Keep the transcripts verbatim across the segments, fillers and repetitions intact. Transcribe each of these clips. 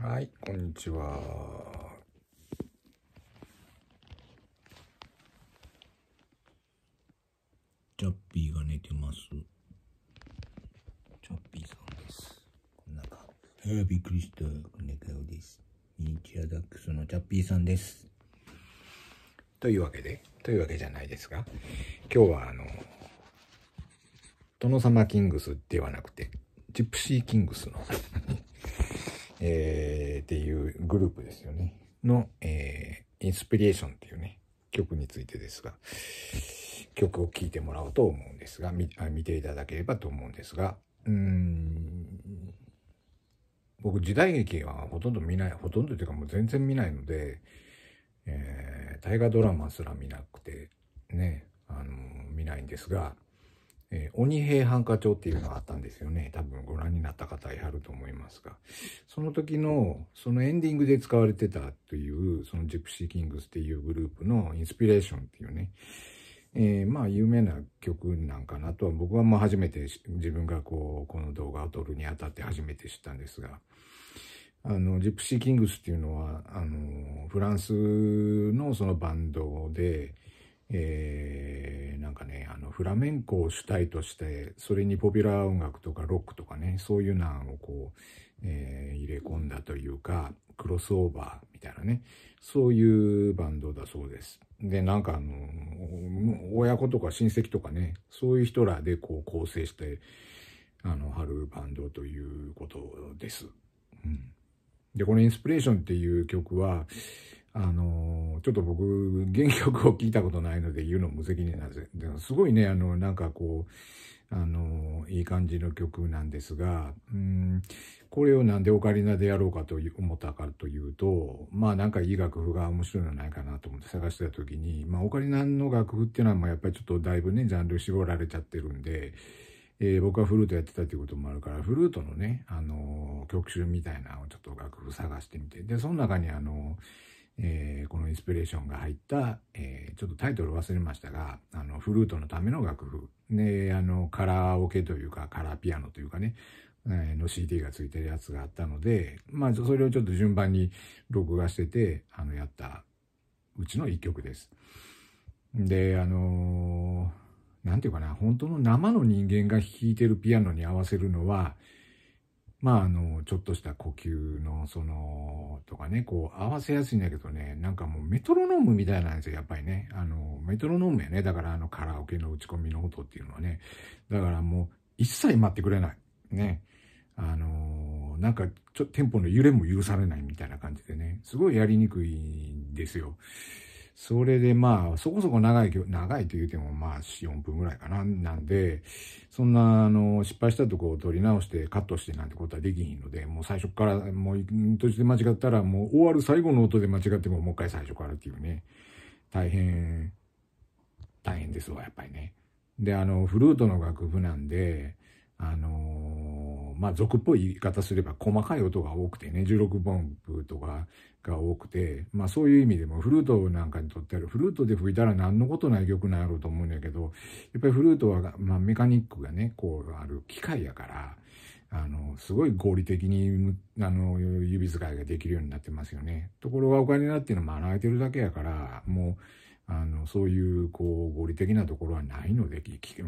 はい、こんにちは。チャッピーが寝てます。チャッピーさんです。こんな顔。えー、びっくりした。こんな顔です。ミニチュアダックスのチャッピーさんです。というわけで、というわけじゃないですが、今日はあの、殿様キングスではなくて、ジプシーキングスの、えー、っていうグループですよね。の、えー、インスピレーションっていうね、曲についてですが、曲を聴いてもらおうと思うんですが、見、見ていただければと思うんですが、うーん、僕時代劇はほとんど見ない、ほとんどというかもう全然見ないので、えー、大河ドラマすら見なくて、ね、あの、見ないんですが、えー、鬼平犯科帳っていうのがあったんですよね。多分ご覧になった方いはると思いますが。その時の、そのエンディングで使われてたという、そのジプシーキングスっていうグループのインスピレーションっていうね、えー、まあ有名な曲なんかなとは僕はまあ初めて、自分がこう、この動画を撮るにあたって初めて知ったんですが、あの、ジプシーキングスっていうのは、あの、フランスのそのバンドで、えー、なんかね、あの、フラメンコを主体として、それにポピュラー音楽とかロックとかね、そういうなんをこう、えー、入れ込んだというか、クロスオーバーみたいなね、そういうバンドだそうです。で、なんかあの、親子とか親戚とかね、そういう人らでこう構成して、あの、はるバンドということです。うん。で、このインスピレーションっていう曲は、あの、ちょっと僕、原曲を聞いたことないので言うの無責任なんです。でもすごいね、あの、なんかこう、あの、いい感じの曲なんですが、うん、これをなんでオカリナでやろうかと思ったかというと、まあなんかいい楽譜が面白いのないかなと思って探してた時に、まあオカリナの楽譜っていうのはやっぱりちょっとだいぶね、ジャンル絞られちゃってるんで、えー、僕はフルートやってたっていうこともあるから、フルートのね、あの、曲集みたいなのをちょっと楽譜探してみて、で、その中にあの、えー、このインスピレーションが入った、えー、ちょっとタイトル忘れましたが、あの、フルートのための楽譜。ね、あの、カラオケというか、カラーピアノというかね、えー、の シーディー が付いてるやつがあったので、まあ、それをちょっと順番に録画してて、あの、やったうちの一曲です。で、あのー、なんていうかな、本当の生の人間が弾いてるピアノに合わせるのは、まあ、あの、ちょっとした呼吸の、その、とかね、こう、合わせやすいんだけどね、なんかもうメトロノームみたいなんですよ、やっぱりね。あの、メトロノームやね。だから、あの、カラオケの打ち込みの音っていうのはね。だからもう、一切待ってくれない。ね。あの、なんか、ちょ、テンポの揺れも許されないみたいな感じでね。すごいやりにくいんですよ。それでまあ、そこそこ長い、長いと言うてもまあ、よんぷんぐらいかな、なんで、そんな、あの、失敗したとこを取り直してカットしてなんてことはできひんので、もう最初から、もう、途中で間違ったら、もう終わる最後の音で間違ってももう一回最初からっていうね、大変、大変ですわ、やっぱりね。で、あの、フルートの楽譜なんで、あのー、まあ、俗っぽい言い方すれば細かい音が多くてね、じゅうろくぶんぷとかが多くて、まあ、そういう意味でもフルートなんかにとってある、フルートで吹いたら何のことない曲なんやろうと思うんやけど、やっぱりフルートは、まあ、メカニックがね、こうある機械やから、あの、すごい合理的に、あの、指使いができるようになってますよね。ところがオカリナっていうのはまあ、泣いてるだけやから、もう、あの、そういう、こう、合理的なところはないので、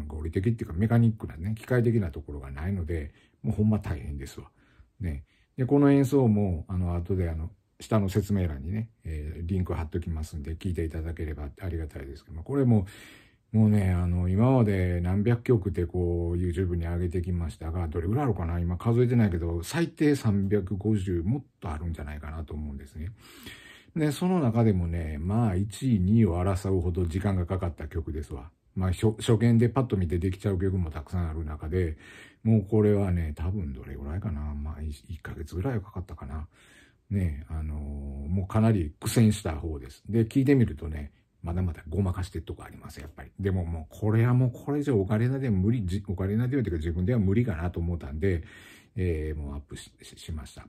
合理的っていうかメカニックなね、機械的なところがないので、もうほんま大変ですわ。ね。で、この演奏も、あの、後で、あの、下の説明欄にね、えー、リンク貼っときますんで、聞いていただければありがたいですけども、これも、もうね、あの、今まで何百曲でこう、YouTube に上げてきましたが、どれぐらいあるかな？今数えてないけど、最低さんびゃくごじゅうもっとあるんじゃないかなと思うんですね。で、その中でもね、まあ、いちい、にいを争うほど時間がかかった曲ですわ。まあ、初見でパッと見てできちゃう曲もたくさんある中で、もうこれはね、多分どれぐらいかな。まあ、いっかげつぐらいはかかったかな。ね、あのー、もうかなり苦戦した方です。で、聞いてみるとね、まだまだごまかしてるとこあります、やっぱり。でももう、これはもうこれ以上オカリナでは無理、オカリナではというか自分では無理かなと思ったんで、えー、もうアップ し, し, しました。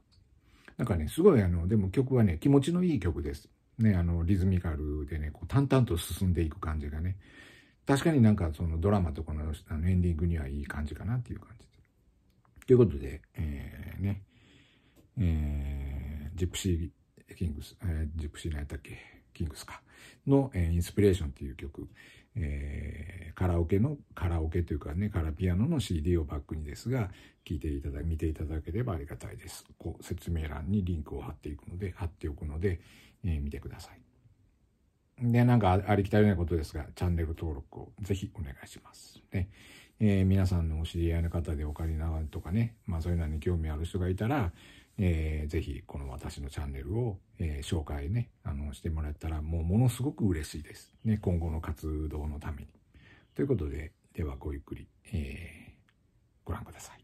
なんかね、すごいあの、でも曲はね、気持ちのいい曲です。ね、あの、リズミカルでね、こう、淡々と進んでいく感じがね。確かになんかそのドラマとか の, あのエンディングにはいい感じかなっていう感じ。ということで、えー、ね、えージプシー・キングス、えー、ジプシー何やったっけ、キングスかの、えー、インスピレーションっていう曲、えー、カラオケのカラオケというかね、カラピアノの シーディー をバックにですが、聞いていただ見ていただければありがたいです。こう説明欄にリンクを貼っていくので貼っておくので、えー、見てください。で、なんかありきたりなことですが、チャンネル登録をぜひお願いします。で、えー、皆さんのお知り合いの方でオカリナとかね、まあそういうのに興味ある人がいたら、えー、ぜひこの私のチャンネルを、えー、紹介ね、あのしてもらったらもうものすごく嬉しいです。ね、今後の活動のために。ということで、ではごゆっくり、えー、ご覧ください。